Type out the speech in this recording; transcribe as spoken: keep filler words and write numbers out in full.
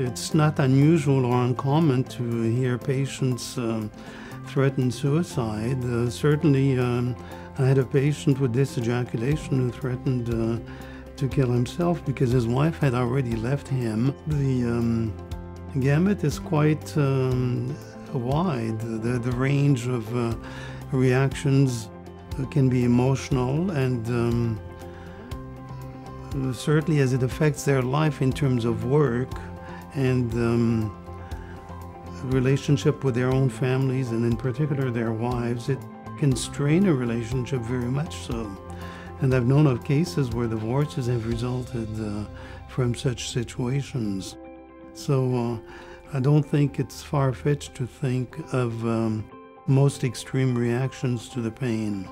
It's not unusual or uncommon to hear patients um, threaten suicide. Uh, certainly, um, I had a patient with dysejaculation who threatened uh, to kill himself because his wife had already left him. The um, gamut is quite um, wide. The, the range of uh, reactions can be emotional and um, certainly as it affects their life in terms of work and um, relationship with their own families and in particular their wives, it can strain a relationship very much so. And I've known of cases where divorces have resulted uh, from such situations. So uh, I don't think it's far-fetched to think of um, most extreme reactions to the pain.